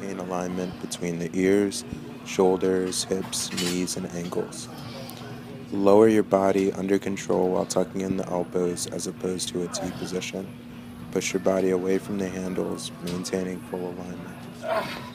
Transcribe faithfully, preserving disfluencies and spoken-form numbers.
maintain alignment between the ears, shoulders, hips, knees, and ankles. Lower your body under control while tucking in the elbows as opposed to a T position. Push your body away from the handles, maintaining full alignment.